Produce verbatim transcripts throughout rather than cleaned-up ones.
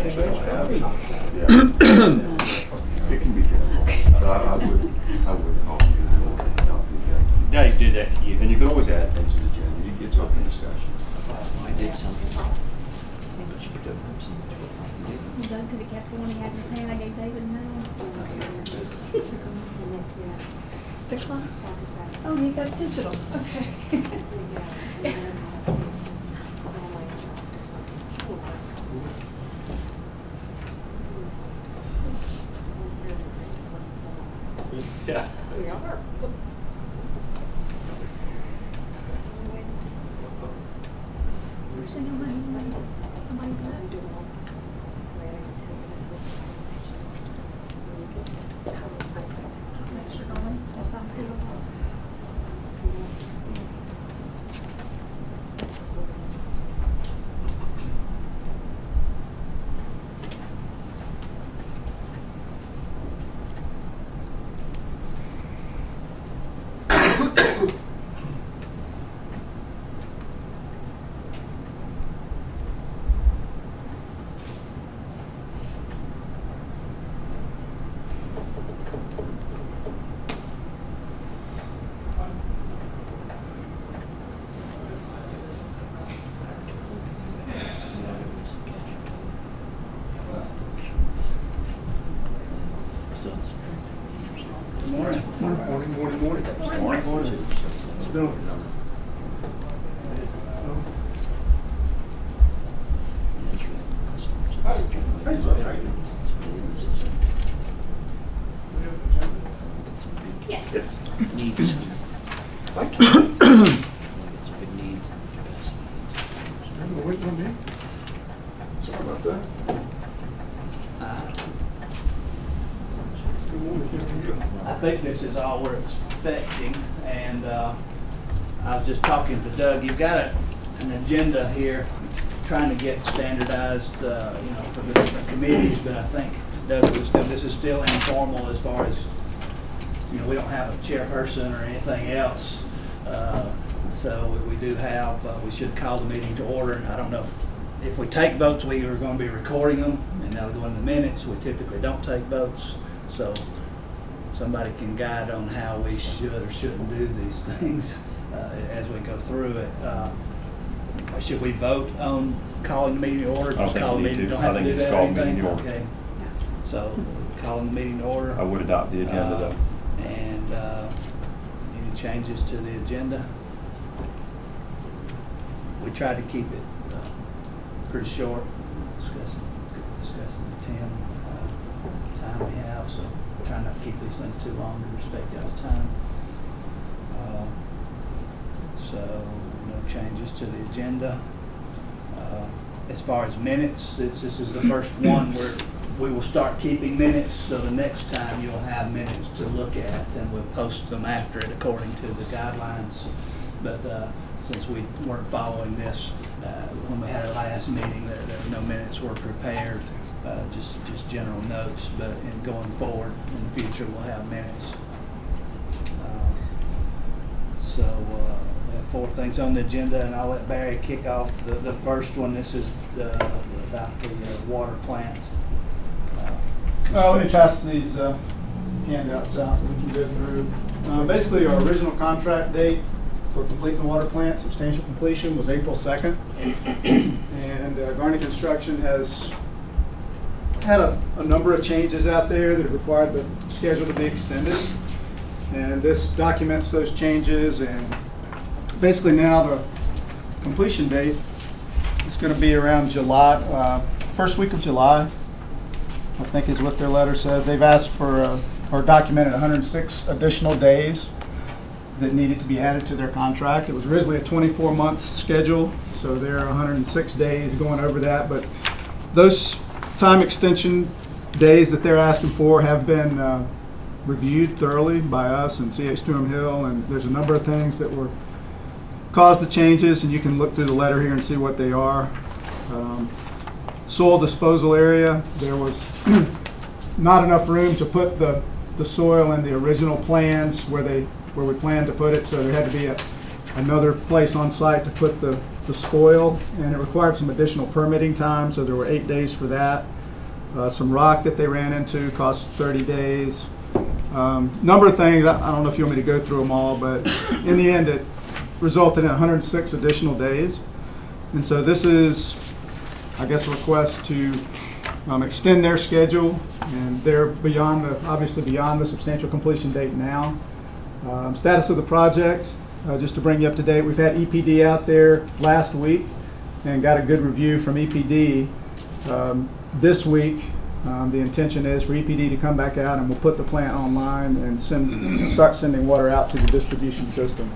It can be done. But I, I would, I would call you the board and not be done. Dave did that to you. And you can always add things to the agenda. You get talking discussions. I did something wrong. But you don't have so much work. Doug could have kept the one he had in his hand. I gave David no. The clock is back. Oh, you got digital. Okay. Yeah. We are. Is all we're expecting, and uh, I was just talking to Doug. You've got a, an agenda here, trying to get standardized, uh, you know, for the different committees. But I think Doug was still, this is still informal as far as, you know, we don't have a chairperson or anything else. Uh, so we, we do have. Uh, we should call the meeting to order. And I don't know if, if we take votes, we are going to be recording them, and that'll go in the minutes. We typically don't take votes, so. Somebody can guide on how we should or shouldn't do these things uh, as we go through it. Uh, should we vote on calling the meeting to order? Just call the meeting. Don't have to do that or anything. Okay. So calling the meeting to order. I would adopt the agenda uh, though. And uh, any changes to the agenda? We tried to keep it uh, pretty short. Discussing, discussing the ten uh, time we have. So. Trying not to keep these things too long to respect y'all's time. Uh, so no changes to the agenda. Uh, as far as minutes, this, this is the first one where we will start keeping minutes. So the next time you'll have minutes to look at, and we'll post them after it according to the guidelines. But uh, since we weren't following this uh, when we had our last meeting, there, there were no minutes were prepared. Uh, just, just general notes, but in going forward in the future, we'll have minutes. Uh, so uh, we have four things on the agenda, and I'll let Barry kick off the, the first one. This is the, about the uh, water plant. Uh, well, let me pass these uh, handouts out so we can go through. Uh, basically, our original contract date for completing the water plant, substantial completion, was April second, and uh, Garnet Construction has had a, a number of changes out there that required the schedule to be extended, and this documents those changes. And basically now the completion date is going to be around July, uh, first week of July, I think is what their letter says. They've asked for uh, or documented one hundred six additional days that needed to be added to their contract. It was originally a twenty-four month schedule, so there are one hundred six days going over that, but those time extension days that they're asking for have been uh, reviewed thoroughly by us and C H two M Hill, and there's a number of things that were caused the changes, and you can look through the letter here and see what they are. Um, soil disposal area, there was not enough room to put the, the soil in the original plans where they where we planned to put it, so there had to be a another place on site to put the, the spoil, and it required some additional permitting time, so there were eight days for that. Uh, some rock that they ran into cost thirty days. Um, number of things, I, I don't know if you want me to go through them all, but in the end it resulted in one hundred six additional days. And so this is, I guess, a request to um, extend their schedule, and they're beyond the, obviously beyond the substantial completion date now. Um, status of the project, uh, just to bring you up to date, we've had E P D out there last week and got a good review from E P D. Um, this week, um, the intention is for E P D to come back out and we'll put the plant online and send, start sending water out to the distribution system.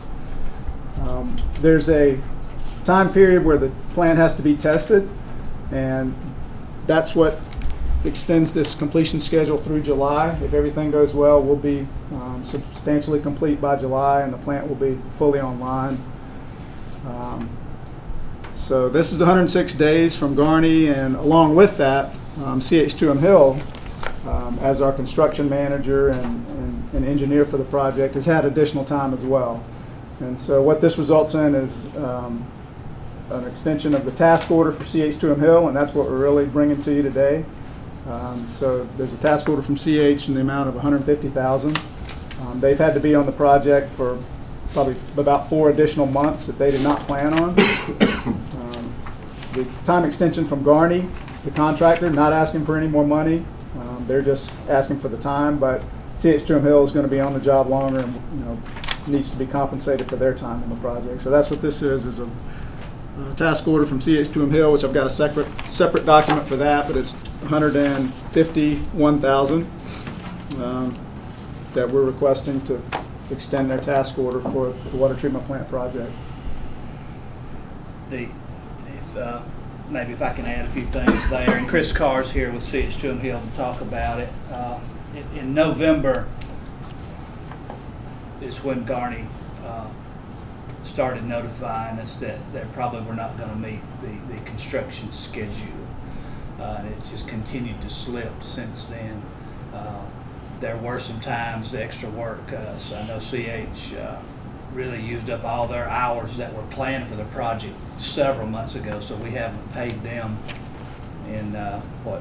Um, there's a time period where the plant has to be tested, and that's what extends this completion schedule through July. If everything goes well, we'll be um, substantially complete by July, and the plant will be fully online. Um, so this is one hundred six days from Garney, and along with that, um, C H two M Hill, um, as our construction manager and, and, and engineer for the project, has had additional time as well. And so what this results in is um, an extension of the task order for C H two M Hill, and that's what we're really bringing to you today. Um, so there's a task order from C H in the amount of one hundred fifty thousand dollars. Um, they've had to be on the project for probably about four additional months that they did not plan on. Um, the time extension from Garney, the contractor, not asking for any more money. Um, they're just asking for the time, but C H two M Hill is going to be on the job longer and, you know, needs to be compensated for their time on the project. So that's what this is, is a Uh, task order from C H two M Hill, which I've got a separate separate document for that, but it's one hundred fifty-one thousand um, that we're requesting to extend their task order for the water treatment plant project. The, if uh, maybe if I can add a few things there, and Chris Carr's here with C H two M Hill to talk about it. Uh, in, in November is when Garney Uh, started notifying us that they probably were not going to meet the, the construction schedule. Uh, and it just continued to slip since then. Uh, there were some times the extra work. Uh, so I know C H uh, really used up all their hours that were planned for the project several months ago, so we haven't paid them in, uh, what,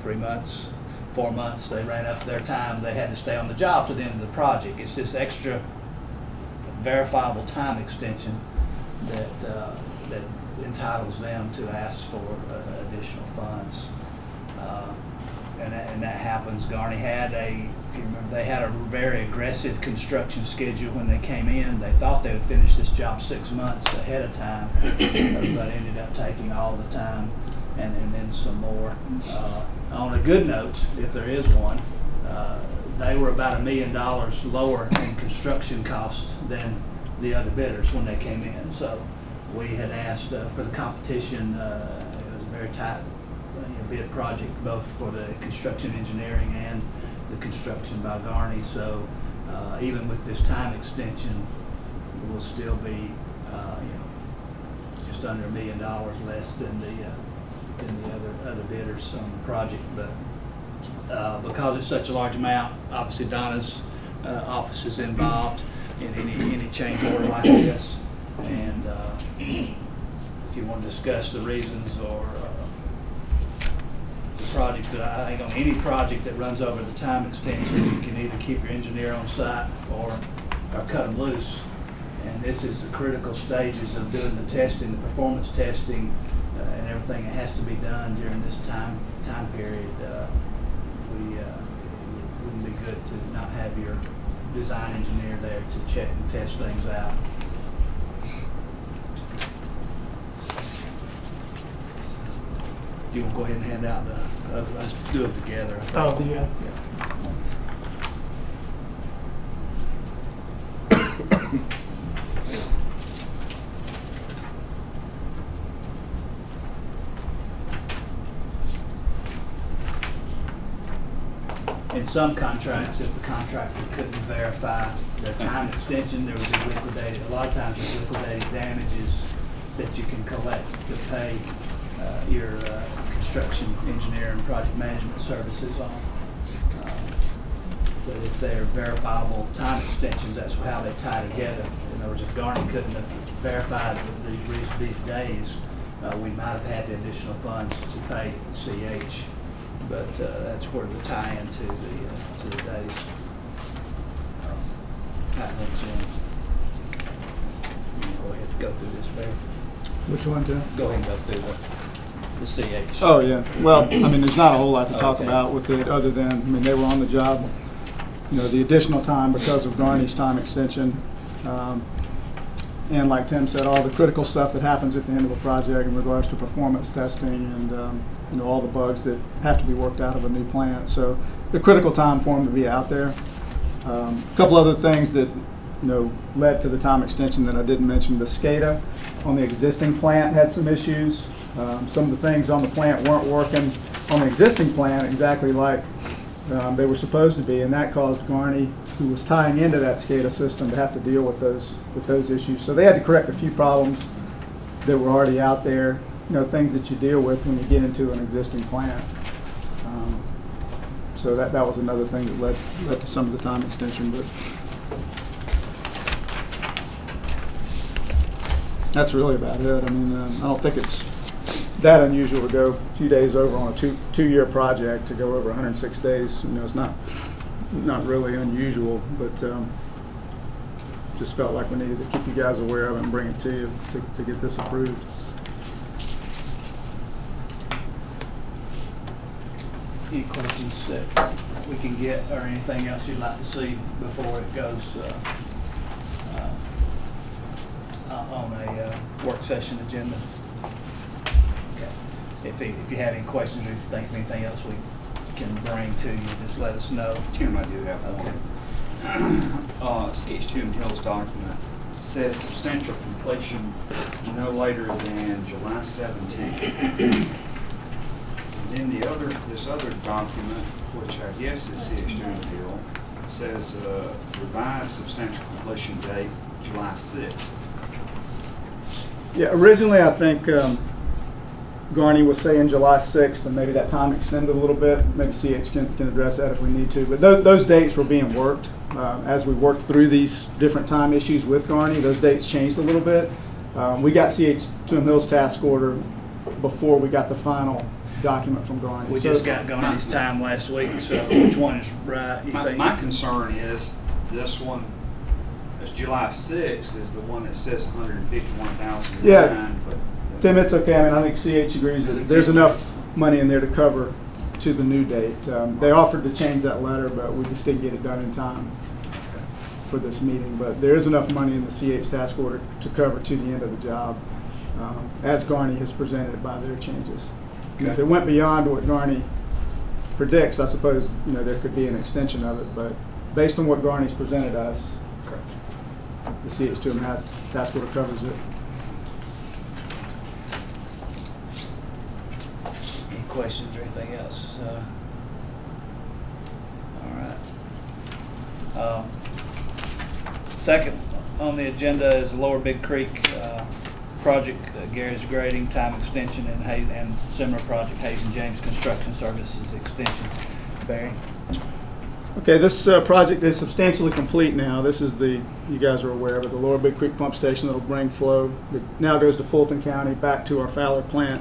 three months, four months. They ran up their time. They had to stay on the job to the end of the project. It's this extra verifiable time extension that, uh, that entitles them to ask for uh, additional funds. Uh, and, that, and that happens. Garney had a, if you remember, they had a very aggressive construction schedule when they came in. They thought they would finish this job six months ahead of time, but ended up taking all the time and, and then some more. Uh, on a good note, if there is one, uh, they were about a million dollars lower in construction costs than the other bidders when they came in. So we had asked uh, for the competition. Uh, it was a very tight uh, bid project, both for the construction engineering and the construction by Garney. So uh, even with this time extension, we'll still be uh, you know, just under a million dollars less than the uh, than the other other bidders on the project, but. Uh, because it's such a large amount, obviously Donna's uh, office is involved in any, any change order like this. And uh, if you want to discuss the reasons or uh, the project, that I think on any project that runs over the time extension, you can either keep your engineer on site or, or cut them loose. And this is the critical stages of doing the testing, the performance testing, uh, and everything that has to be done during this time time period. Uh, We, uh, it wouldn't be good to not have your design engineer there to check and test things out. You want to go ahead and hand out the, uh, let's do it together. Oh, yeah. Yeah. In some contracts, if the contractor couldn't verify their time extension, there was a liquidated, a lot of times there's liquidated damages that you can collect to pay uh, your uh, construction engineer and project management services on. Uh, but if they're verifiable time extensions, that's how they tie together. In other words, if Garnet couldn't have verified these, these days, uh, we might have had the additional funds to pay C H. But uh, that's where the tie-in to the, uh, to the days comes in. You go ahead and go through this, babe. Which one, Tim? Go ahead and go through the. The C H. Oh yeah. Well, I mean, there's not a whole lot to talk okay. about with it, other than I mean they were on the job. You know, the additional time because of Garney's time extension, um, and like Tim said, all the critical stuff that happens at the end of a project in regards to performance testing and um, you know all the bugs that have to be worked out of a new plant. So the critical time for them to be out there. Um, a couple other things that you know led to the time extension that I didn't mention. The SCADA on the existing plant had some issues. Um, some of the things on the plant weren't working on the existing plant exactly like um, they were supposed to be, and that caused Garney, who was tying into that SCADA system, to have to deal with those with those issues. So they had to correct a few problems that were already out there, you know, things that you deal with when you get into an existing plant. Um, so that, that was another thing that led, led to some of the time extension. But that's really about it. I mean, um, I don't think it's that unusual to go a few days over on a two two-year project to go over one hundred six days. You know, it's not not really unusual, but um, just felt like we needed to keep you guys aware of it and bring it to you to, to get this approved. Any questions that we can get, or anything else you'd like to see before it goes uh, uh, on a uh, work session agenda? If, if you have any questions or if you think of anything else we can bring to you, just let us know. Tim, I do have okay. one. uh, C H two M Hill's document says substantial completion no later than July seventeenth. And then the other, this other document, which I guess is C H two M Hill, says uh, revised substantial completion date July sixth. Yeah, originally I think um, Garney was saying July sixth, and maybe that time extended a little bit. Maybe C H can, can address that if we need to. But th those dates were being worked. Uh, as we worked through these different time issues with Garney, those dates changed a little bit. Um, we got C H two M Hill's task order before we got the final document from Garney. We so just got Garney's time last week, so which one is right? You my, think? My concern is this one. July sixth is the one that says one hundred fifty-one thousand. Yeah. But Tim, it's okay. I mean, I think C H agrees that there's enough money in there to cover to the new date. Um, they offered to change that letter, but we just didn't get it done in time for this meeting. But there is enough money in the C H task order to cover to the end of the job, um, as Garney has presented it by their changes. Okay. If it went beyond what Garney predicts, I suppose you know there could be an extension of it. But based on what Garney's presented us, the C H two M has task order covers it. Questions or anything else? Uh, all right. Um, second on the agenda is the Lower Big Creek uh, project, uh, Gary's grading, time extension, and, Hayes, and similar project, Hayes and James Construction Services extension. Barry? Okay, this uh, project is substantially complete now. This is the, you guys are aware of it, the Lower Big Creek pump station that will bring flow that now goes to Fulton County back to our Fowler plant.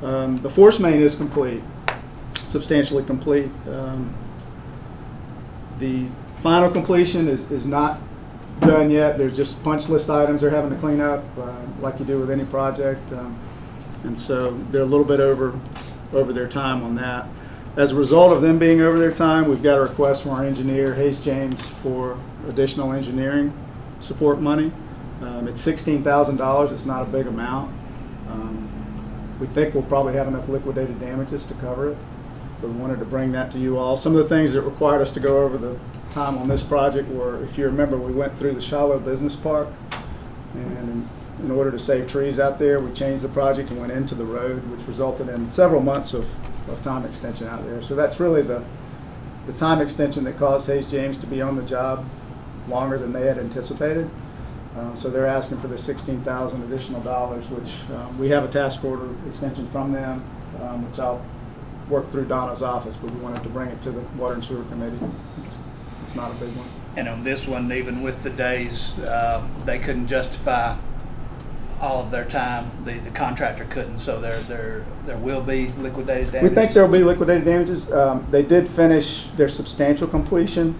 Um, the force main is complete, substantially complete. Um, the final completion is, is not done yet. There's just punch list items they're having to clean up, uh, like you do with any project. Um, and so they're a little bit over, over their time on that. As a result of them being over their time, we've got a request from our engineer, Hayes James, for additional engineering support money. Um, it's sixteen thousand dollars. It's not a big amount. Um, We think we'll probably have enough liquidated damages to cover it, but we wanted to bring that to you all. Some of the things that required us to go over the time on this project were, if you remember, we went through the Shiloh Business Park, and in, in order to save trees out there, we changed the project and went into the road, which resulted in several months of, of time extension out there. So that's really the, the time extension that caused Hayes James to be on the job longer than they had anticipated. Um, so they're asking for the sixteen thousand additional dollars, which um, we have a task order extension from them, um, which I'll work through Donna's office, but we wanted to bring it to the Water and Sewer Committee. It's, it's not a big one. And on this one, even with the days, uh, they couldn't justify all of their time. The, the contractor couldn't, so there, there, there will be liquidated damages. We think there will be liquidated damages. Um, they did finish their substantial completion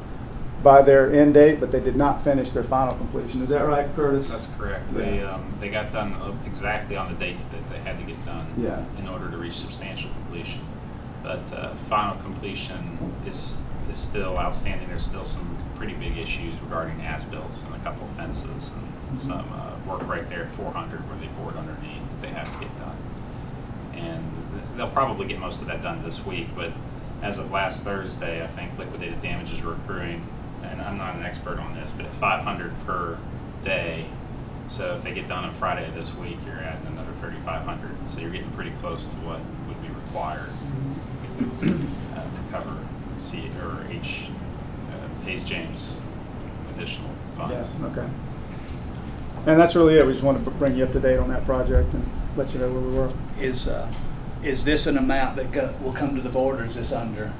by their end date, but they did not finish their final completion. Is that right, Curtis? That's correct. Yeah. They, um, they got done exactly on the date that they had to get done yeah. in order to reach substantial completion. But uh, final completion is, is still outstanding. There's still some pretty big issues regarding as-builts and a couple of fences and mm-hmm. some uh, work right there at four hundred where they bored underneath that they have to get done. And they'll probably get most of that done this week, but as of last Thursday, I think liquidated damages were accruing, and I'm not an expert on this, but at five hundred per day. So if they get done on Friday this week, you're adding another thirty-five hundred. So you're getting pretty close to what would be required uh, to cover C or H uh, Hayes James additional funds. Yeah, okay. And that's really it. We just want to bring you up to date on that project and let you know where we were. Is uh, is this an amount that go, will come to the board, or is this under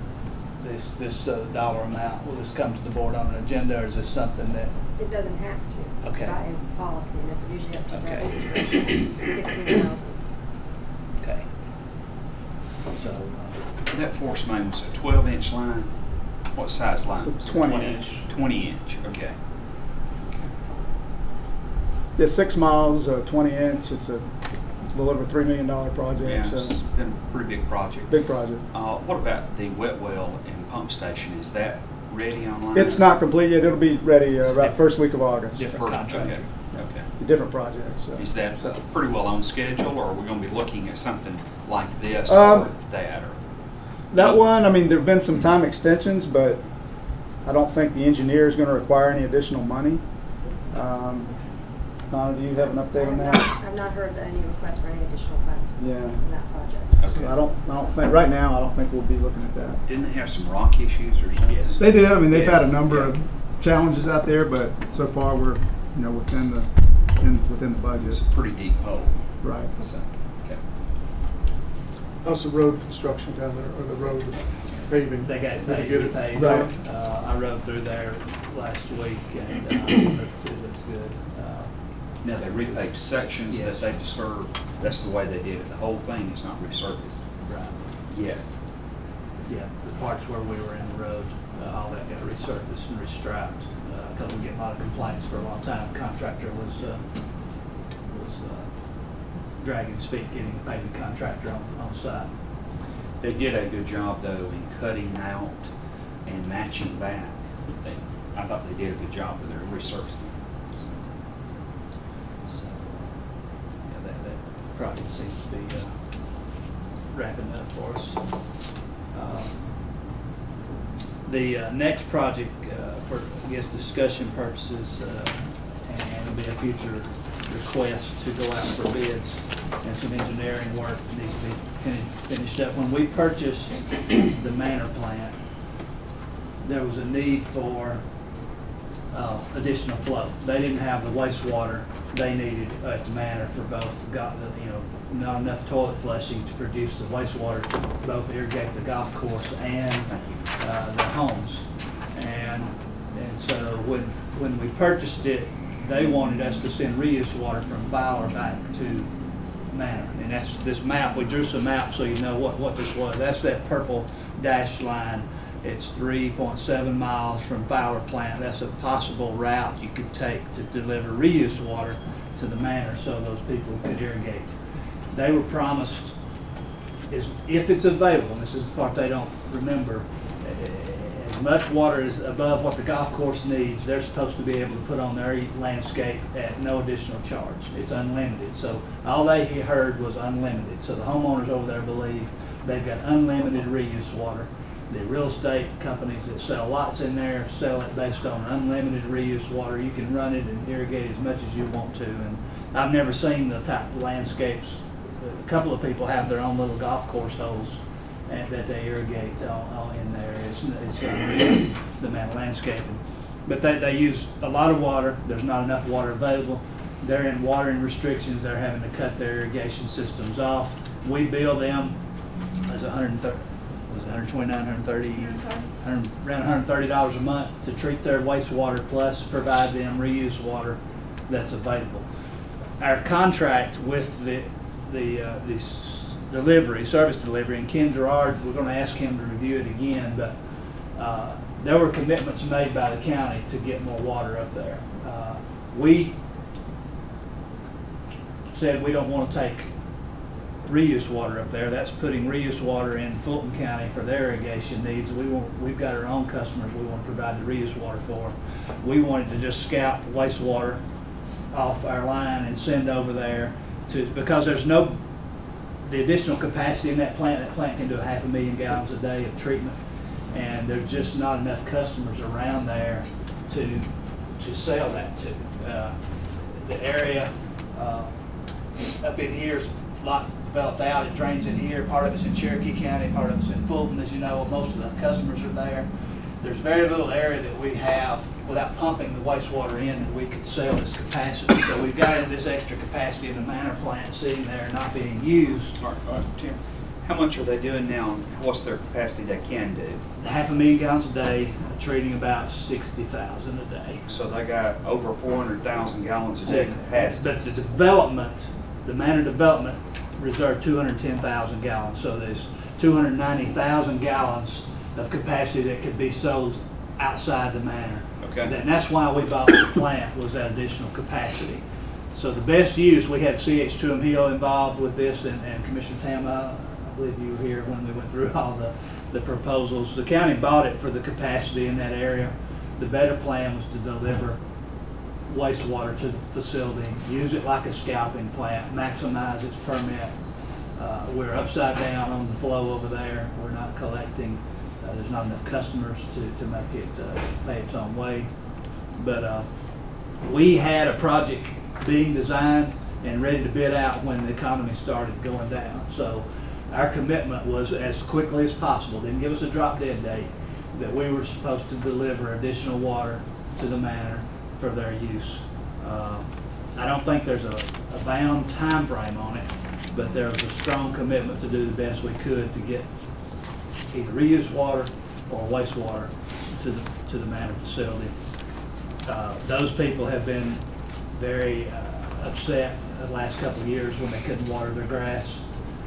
this this uh, dollar amount? Will this come to the board on an agenda, or is this something that it doesn't have to? Okay. By policy, and that's usually up to okay. sixteen thousand. Okay. So uh, that force main was a twelve-inch line. What size line? So twenty-inch. twenty-inch. Okay. Yeah, six miles, uh, twenty inch. It's a little over three million dollar project. Yeah, so it's been a pretty big project. Big project. Uh, what about the wet well and pump station? Is that ready online? It's not complete yet. It'll be ready uh, about first week of August. Different contract. Okay. Okay. A different project. So. Is that so. pretty well on schedule, or are we going to be looking at something like this um, or that? Or that one, I mean, there have been some time extensions, but I don't think the engineer is going to require any additional money. Um, Donna, do you have an update on that? Not, I've not heard any request for any additional funds yeah. in that project. Okay. So I don't, I don't think, right now, I don't think we'll be looking at that. Didn't they have some rock issues or something? Yes. They did. I mean, they've yeah. had a number yeah. of challenges out there, but so far we're, you know, within the, in, within the budget. It's a pretty deep hole. Right. So, okay. How's the road construction down there, or the road paving? They got it paved. It? paved. Right. Uh, I rode through there last week, and uh, it looks good. Now they repaved sections yes. that they disturbed. That's the way they did it. The whole thing is not resurfaced. Right. Yeah. Yeah. The parts where we were in the road, uh, all that got resurfaced and restriped. Because uh, we get a lot of complaints for a long time. Contractor was uh, was uh, dragging his feet, getting the paving contractor on, on site. They did a good job though in cutting out and matching back. They, I thought they did a good job with their resurfacing. Probably seems to be uh, wrapping up for us. Uh, the uh, next project uh, for, I guess, discussion purposes, uh, and it'll be a future request to go out for bids, and some engineering work needs to be fin finished up. When we purchased the Manor plant, there was a need for Uh, additional flow. They didn't have the wastewater they needed at the Manor for both, got the, you know, not enough toilet flushing to produce the wastewater to both irrigate the golf course and uh, the homes. And and so when when we purchased it, they wanted us to send reuse water from Fowler back to Manor. And that's this map. We drew some maps so you know what, what this was. That's that purple dashed line. It's three point seven miles from Fowler plant. That's a possible route you could take to deliver reuse water to the Manor so those people could irrigate. They were promised, is if it's available, and this is the part they don't remember, as much water as above what the golf course needs, they're supposed to be able to put on their landscape at no additional charge. It's unlimited. So all they heard was unlimited. So the homeowners over there believe they've got unlimited reuse water. The real estate companies that sell lots in there sell it based on unlimited reuse water. You can run it and irrigate as much as you want to. And I've never seen the type of landscapes. A couple of people have their own little golf course holes and, that they irrigate all, all in there. It's, it's unreal, the amount of landscaping. But they, they use a lot of water. There's not enough water available. They're in watering restrictions. They're having to cut their irrigation systems off. We bill them as one hundred thirty. was one hundred twenty-nine dollars, one hundred thirty dollars, around one hundred thirty dollars a month to treat their wastewater plus provide them reuse water that's available. Our contract with the the, uh, the delivery, service delivery, and Ken Gerard, we're going to ask him to review it again, but uh, there were commitments made by the county to get more water up there. Uh, we said we don't want to take reuse water up there. That's putting reuse water in Fulton County for their irrigation needs. We want, we've got our own customers we want to provide the reuse water for. We wanted to just scalp wastewater off our line and send over there to, because there's no, the additional capacity in that plant, that plant can do a half a million gallons a day of treatment, and there's just not enough customers around there to to sell that to. Uh, the area uh, up in here is a lot developed out. It drains in here. Part of it's in Cherokee County, part of it's in Fulton. As you know, most of the customers are there. There's very little area that we have without pumping the wastewater in that we could sell this capacity. So we've got this extra capacity in the Manor plant sitting there not being used. How much are they doing now? What's their capacity they can do? Half a million gallons a day, treating about sixty thousand a day. So they got over four hundred thousand gallons a day capacity. But the development, the Manor development reserved two hundred ten thousand gallons. So there's two hundred ninety thousand gallons of capacity that could be sold outside the Manor. Okay. And that's why we bought the plant, was that additional capacity. So the best use, we had C H two M Hill involved with this, and, and Commissioner Tam, I believe you were here when we went through all the, the proposals. The county bought it for the capacity in that area. The better plan was to deliver wastewater to the facility, use it like a scalping plant, maximize its permit. Uh, we're upside down on the flow over there. We're not collecting. Uh, there's not enough customers to, to make it uh, pay its own way. But uh, we had a project being designed and ready to bid out when the economy started going down. So our commitment was as quickly as possible, didn't give us a drop dead date, that we were supposed to deliver additional water to the Manor for their use. Uh, I don't think there's a, a bound time frame on it, but there was a strong commitment to do the best we could to get either reuse water or wastewater to the to the Manor facility. Uh, those people have been very uh, upset the last couple of years when they couldn't water their grass,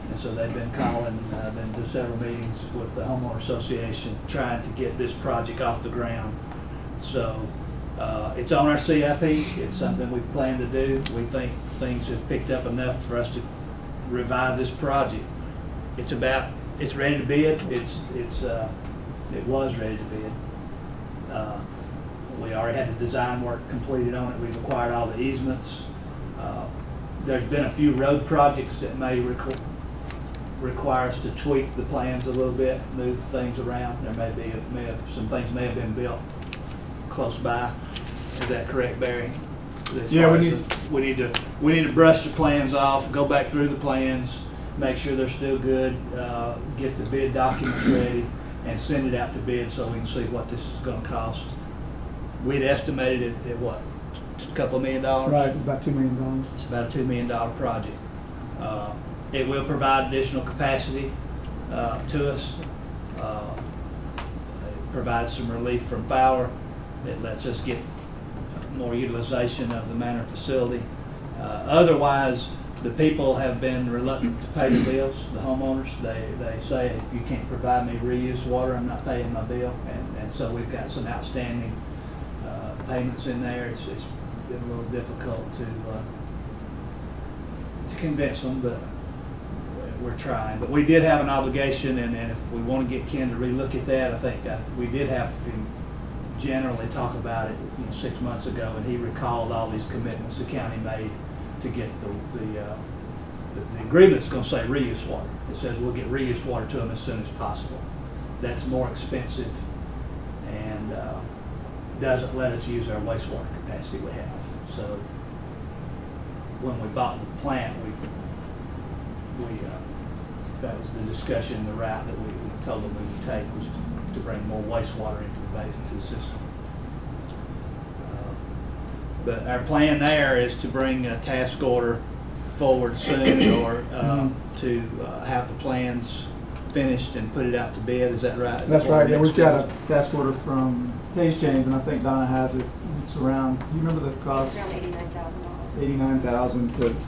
and so they've been calling, uh, been to several meetings with the homeowner association trying to get this project off the ground. So uh, it's on our C I P. It's something we plan to do. We think things have picked up enough for us to revive this project. It's about. It's ready to bid. It's it's uh, it was ready to bid. Uh, we already had the design work completed on it. We've acquired all the easements. Uh, there's been a few road projects that may requ require us to tweak the plans a little bit, move things around. There may be a, may have, some things may have been built close by. Is that correct, Barry? As yeah, we need as, we need to we need to brush the plans off, go back through the plans, make sure they're still good, uh, get the bid documents ready, and send it out to bid so we can see what this is going to cost. We'd estimated it at what, a couple of million dollars? Right, about two million dollars. It's about a two million dollar project. Uh, it will provide additional capacity uh, to us. Uh, it provides some relief from Fowler. It lets us get more utilization of the Manor facility. Uh, otherwise, the people have been reluctant to pay the bills, the homeowners. They, they say, if you can't provide me reuse water, I'm not paying my bill. And, and so we've got some outstanding uh, payments in there. It's, it's been a little difficult to, uh, to convince them, but we're trying. But we did have an obligation, and, and if we want to get Ken to relook at that, I think I, we did have him generally talk about it you know, six months ago, and he recalled all these commitments the county made to get the, the, uh, the, the agreement's going to say reuse water. It says we'll get reuse water to them as soon as possible. That's more expensive and uh, doesn't let us use our wastewater capacity we have. So when we bought the plant, we, we uh, that was the discussion, the route that we, we told them we would take was to, to bring more wastewater into the basin, to the system. But our plan there is to bring a task order forward soon, or uh, to uh, have the plans finished and put it out to bid, is that right? Is That's that right, yeah, we've got a task order from Hayes James, and I think Donna has it. It's around, do you remember the cost? It's around eighty-nine thousand dollars. eighty-nine thousand dollars to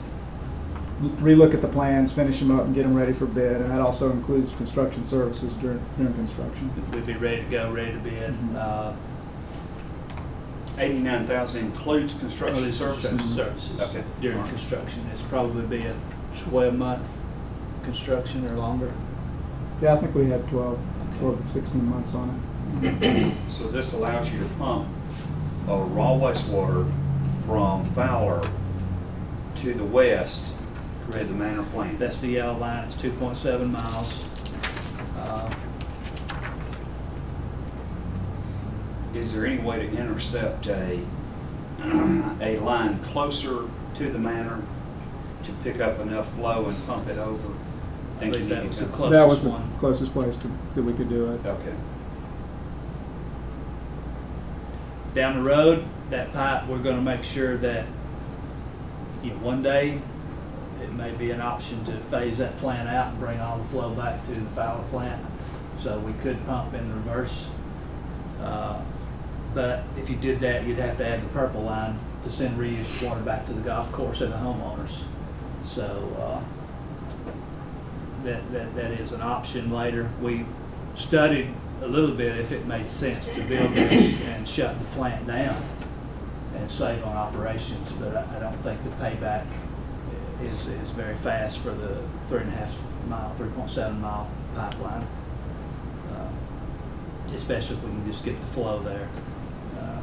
relook at the plans, finish them up, and get them ready for bid, and that also includes construction services during, during construction. We'd be ready to go, ready to bid. Mm-hmm. uh, eighty-nine thousand dollars includes construction services? Construction services. Okay. During right. construction, it's probably be a twelve month construction or longer. Yeah, I think we have twelve, twelve, sixteen months on it. So this allows you to pump uh, raw wastewater from Fowler to the west to the Manor plant. That's the yellow line. It's two point seven miles. Uh, Is there any way to intercept a a line closer to the Manor to pick up enough flow and pump it over? I think I think that was the closest that was the one. closest place to, that we could do it. Okay. Down the road, that pipe, we're going to make sure that you know, one day it may be an option to phase that plant out and bring all the flow back to the Fowler plant. So we could pump in reverse. Uh, but if you did that, you'd have to add the purple line to send reused water back to the golf course and the homeowners. So uh, that, that that is an option later. We studied a little bit if it made sense to build this and shut the plant down and save on operations, but I, I don't think the payback is, is very fast for the three and a half mile, three point seven mile pipeline. Uh, especially if we can just get the flow there. Uh,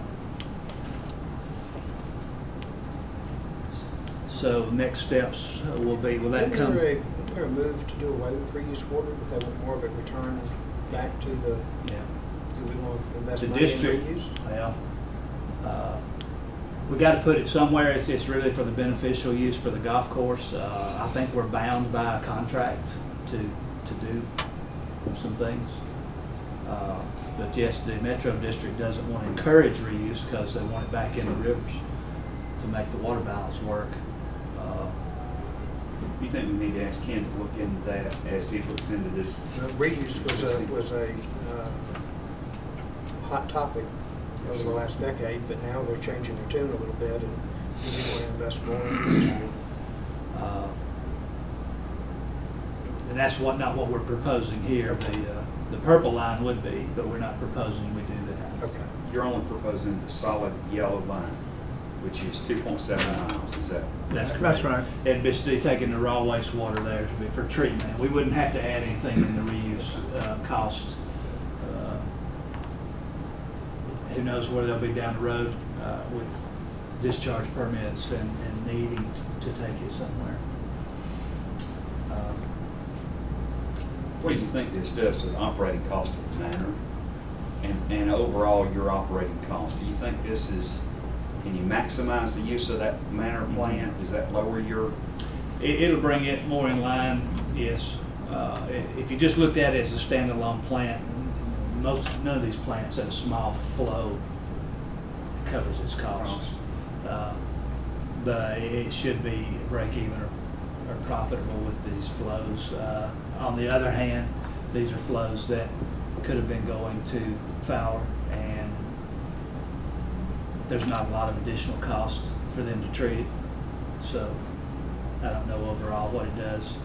so next steps will be, will that come? Is there a move to do away with reused water, but that would more of it returns back to the, yeah. do we want to invest the money district, in reuse? Well, uh, we got to put it somewhere. It's, it's really for the beneficial use for the golf course. Uh, I think we're bound by a contract to, to do some things. Uh, but yes, the Metro District doesn't want to encourage reuse because they want it back in the rivers to make the water balance work. Uh, you think we need to ask Ken to look into that as he looks into this? Uh, reuse was a, was a uh, hot topic over the last decade, but now they're changing their tune a little bit and we want to invest more in reuse. Uh, and that's what not what we're proposing here. The, uh, The purple line would be, but we're not proposing we do that. Okay. You're only proposing the solid yellow line, which is two point seven miles, is that? That's correct. That's right. It'd be taking the raw wastewater there for treatment. We wouldn't have to add anything in the reuse uh, cost. Uh, who knows where they'll be down the road uh, with discharge permits and, and needing to take it somewhere. Um, What do you think this does to the operating cost of the Manor and, and overall your operating cost? Do you think this is, can you maximize the use of that Manor plant? Does that lower your? It, it'll bring it more in line, yes. Uh, if you just looked at it as a standalone plant, most none of these plants have a small flow that covers its cost. Uh, but it should be break even or profitable with these flows. Uh, on the other hand, these are flows that could have been going to Fowler, and there's not a lot of additional cost for them to treat it. So I don't know overall what it does.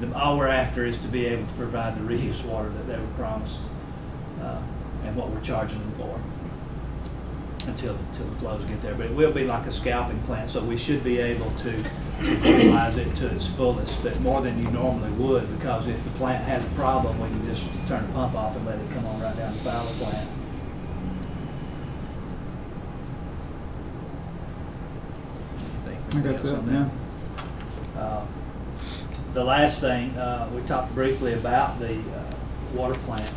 The, all we're after is to be able to provide the reuse water that they were promised uh, and what we're charging them for until, until the flows get there. But it will be like a scalping plant, so we should be able to utilize it to its fullest, that more than you normally would, because if the plant has a problem, we can just turn the pump off and let it come on right down the Fowler plant. I think that's it now. Uh, the last thing, uh, we talked briefly about the uh, water plant,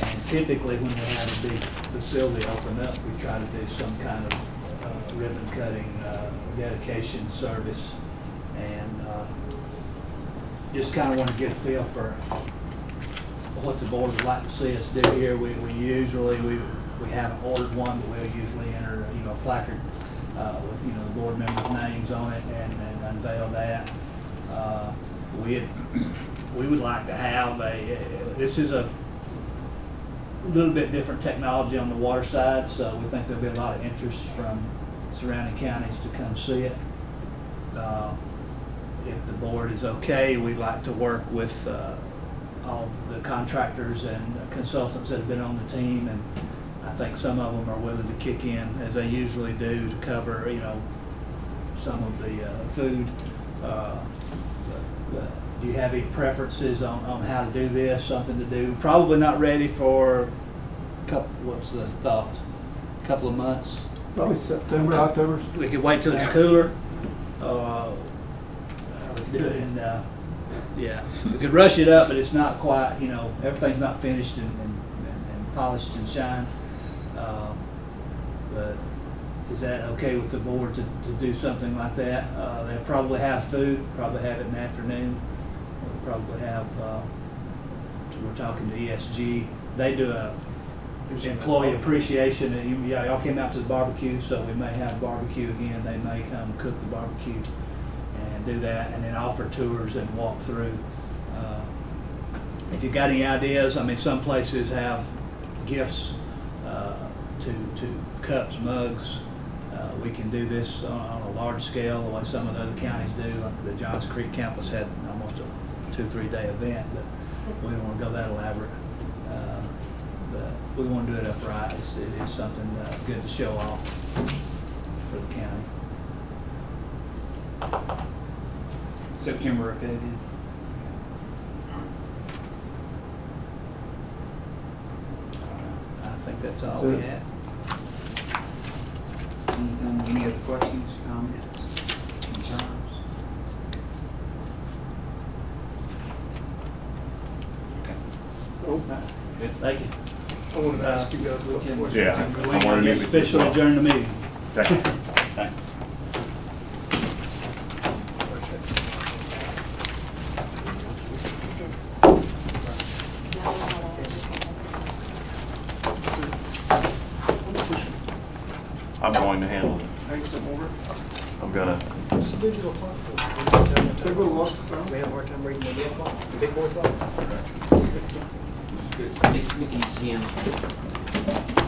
and typically when we have a big facility open up, we try to do some kind of uh, ribbon cutting, uh, dedication service, and uh, just kind of want to get a feel for what the board would like to see us do here. We, we usually we we haven't ordered one, but we'll usually enter you know a placard uh, with you know the board members' names on it and, and unveil that. Uh, we had we would like to have a, this is a little bit different technology on the water side, so we think there'll be a lot of interest from surrounding counties to come see it. Uh, if the board is okay, we'd like to work with uh, all the contractors and consultants that have been on the team, and I think some of them are willing to kick in, as they usually do, to cover, you know, some of the uh, food. Uh, but, uh, do you have any preferences on, on how to do this, something to do? Probably not ready for a couple, what's the thought, a couple of months? Probably September, October. We could wait till it's cooler. Uh, I would do it in, uh, yeah, we could rush it up, but it's not quite, you know, everything's not finished and, and, and polished and shined. Um, but is that okay with the board to, to do something like that? Uh, they'll probably have food, probably have it in the afternoon. We'll probably have, uh, we're talking to E S G. They do a employee appreciation, and yeah, y'all came out to the barbecue, so we may have barbecue again. They may come cook the barbecue and do that, and then offer tours and walk through. Uh, if you've got any ideas, I mean, some places have gifts uh, to, to cups, mugs. Uh, we can do this on, on a large scale, the way some of the other counties do. Like the Johns Creek campus had almost a two, three day event, but we don't want to go that elaborate. Uh, but we want to do it upright. It's, it is something uh, good to show off for the county. September opinion. I think that's all so we had. Anything, any other questions, comments, concerns? Okay. Oh, good. Thank you. I wanted to ask you guys a little question. Yeah, I wanted to officially adjourn the meeting. Thank you. Thanks. I'm going to handle it. Hang some over. I'm gonna. It's a digital platform. So I go to lost the phone. We have a hard time reading the big block. The big boy block. It's Mickey C M.